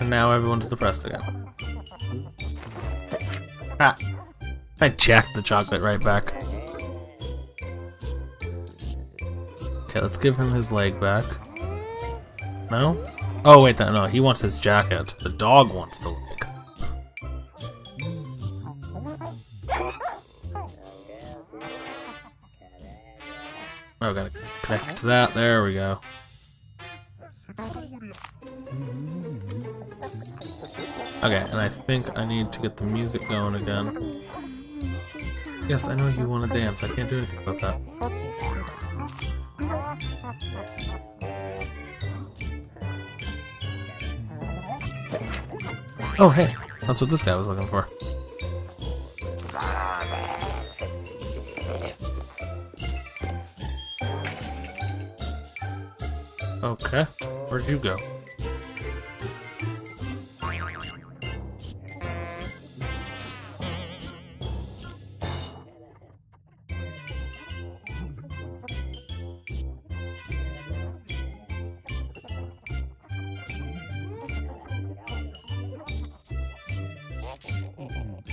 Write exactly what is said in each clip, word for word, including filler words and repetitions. And now everyone's depressed again. Ah! I jacked the chocolate right back. Okay, let's give him his leg back. No? Oh wait, no, he wants his jacket. The dog wants the leg. Oh, gotta connect to that. There we go. Okay, and I think I need to get the music going again. Yes, I know you want to dance. I can't do anything about that. Oh, hey! That's what this guy was looking for. Okay, where'd you go?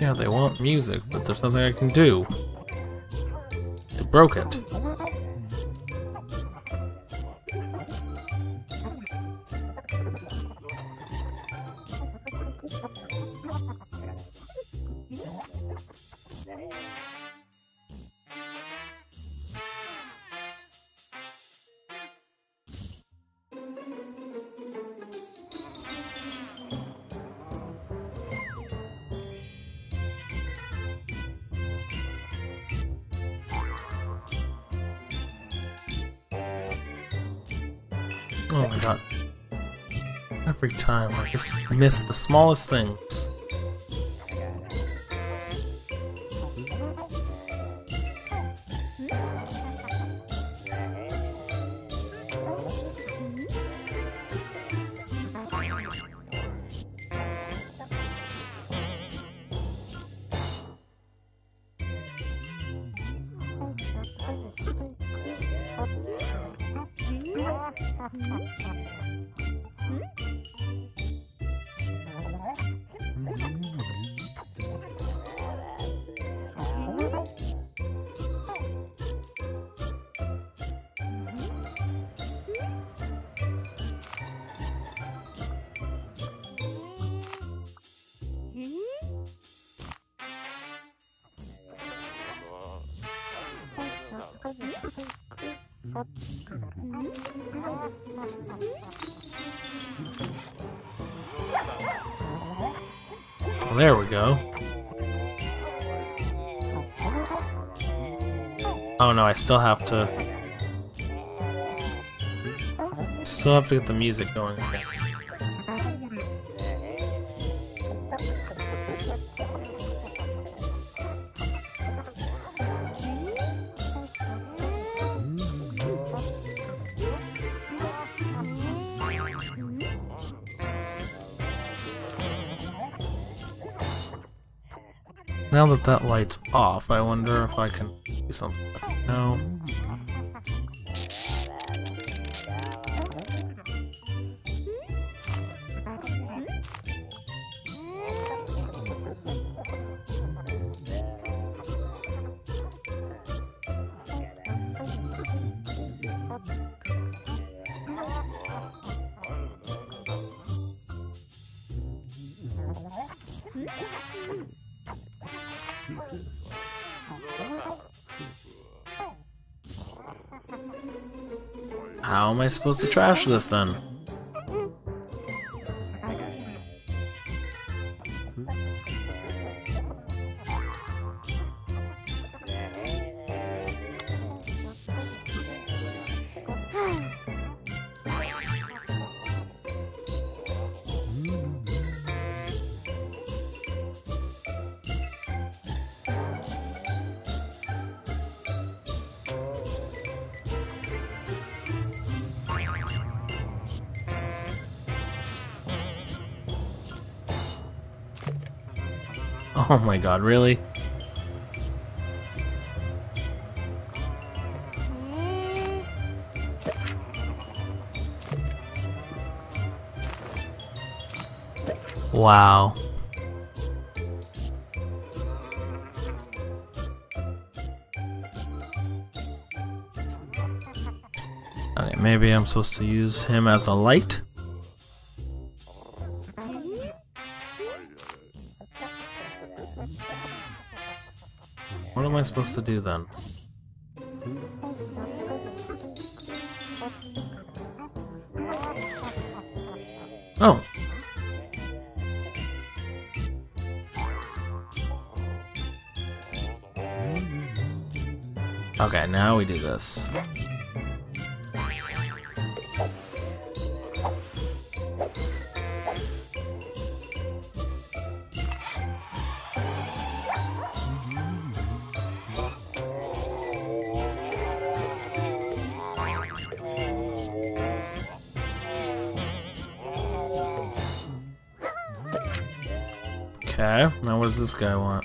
Yeah, they want music, but there's nothing I can do. They broke it. Oh my god. Every time I just miss the smallest things. Well, there we go. Oh no, I still have to... Still have to get the music going. Now that that light's off, I wonder if I can do something. No. How am I supposed to trash this then? Oh my god, really? Wow. Okay, maybe I'm supposed to use him as a light. What am I supposed to do then? Oh! Okay, now we do this. Okay, now what does this guy want?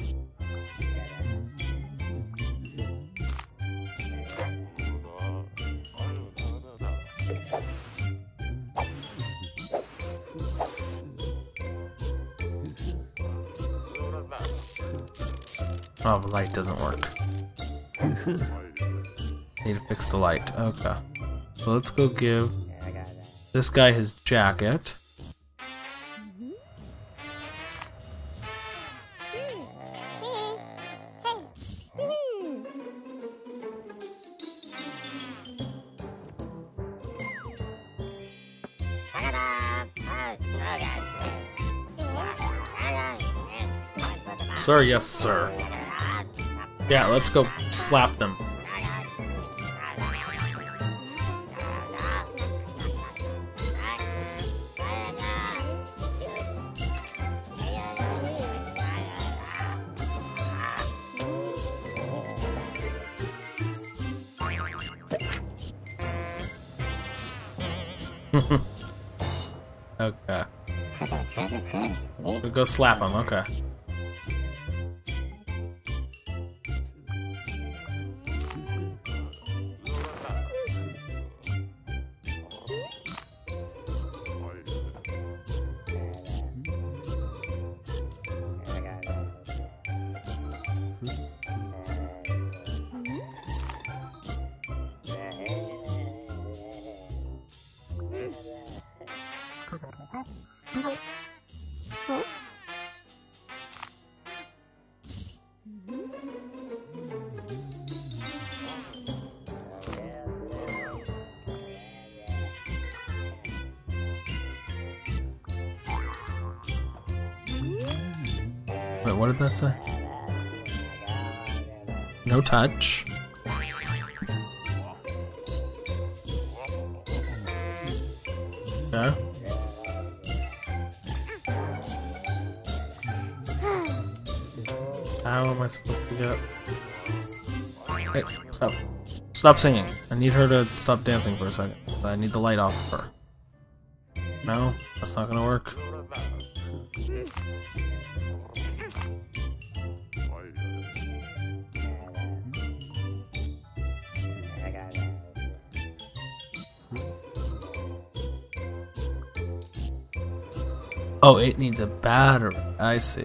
Oh, the light doesn't work. Need to fix the light. Okay. So let's go give this guy his jacket. Sir, yes, sir. Yeah, let's go slap them. Okay. We'll go slap them, okay. Wait, what did that say? No touch. Okay. How am I supposed to get up? Hey, stop. Stop singing. I need her to stop dancing for a second. I need the light off of her. No, that's not gonna work. Oh, it needs a battery. I see.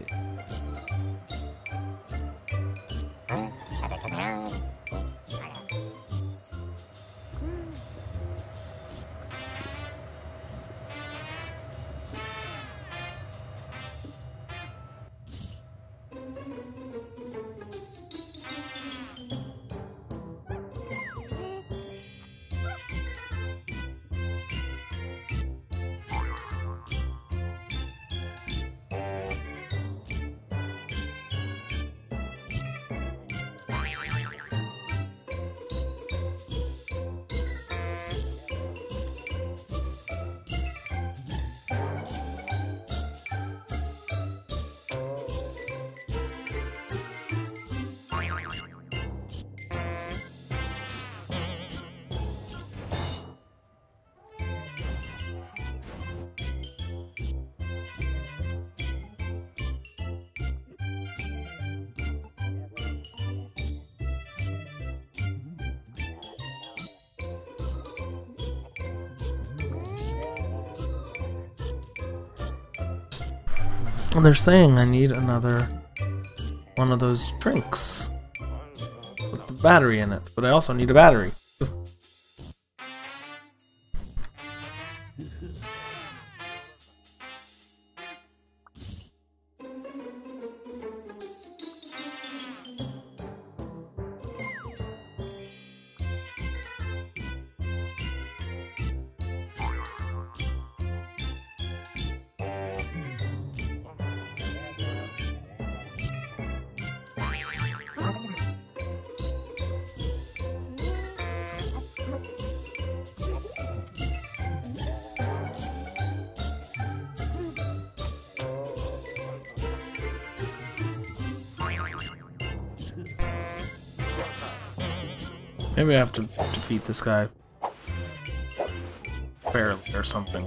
And they're saying I need another one of those drinks with the battery in it, but I also need a battery. Maybe I have to defeat this guy fairly or something.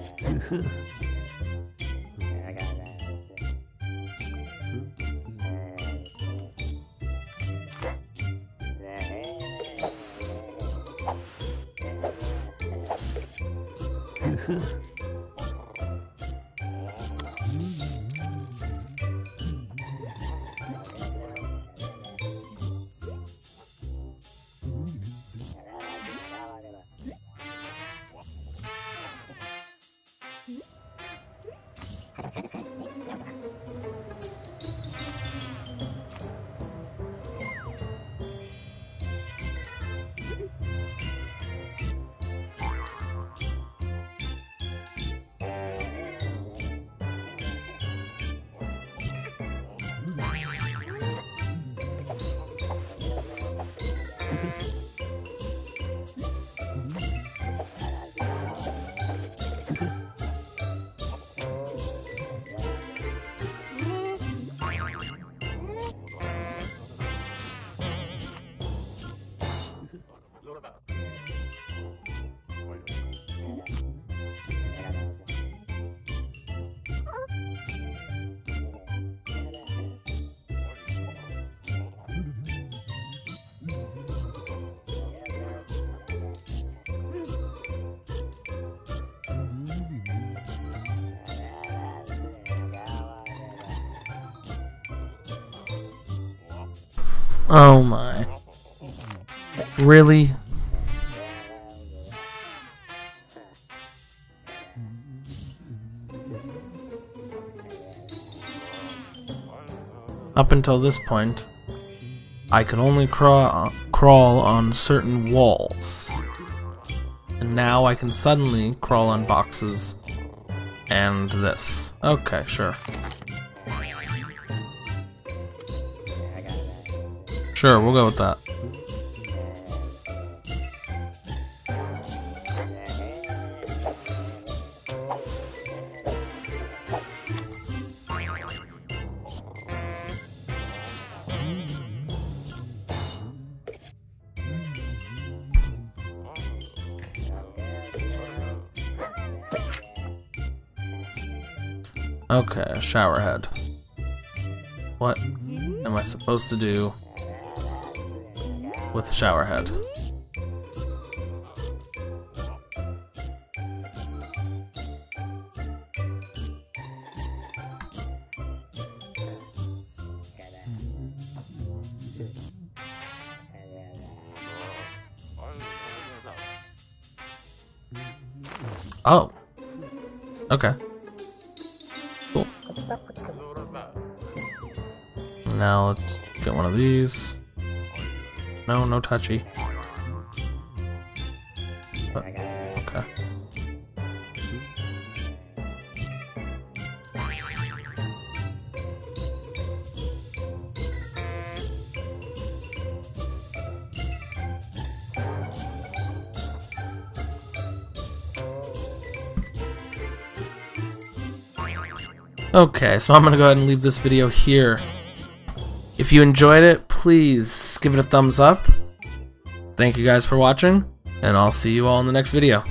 Oh my. Really? Up until this point, I could only craw crawl on certain walls. And now I can suddenly crawl on boxes and this. Okay, sure. Sure, we'll go with that. Okay, a shower head. What am I supposed to do with the shower head? Oh. Okay. Cool. Now let's get one of these. No, no touchy. But, okay. Okay, so I'm gonna go ahead and leave this video here. If you enjoyed it, please give it a thumbs up. Thank you guys for watching, and I'll see you all in the next video.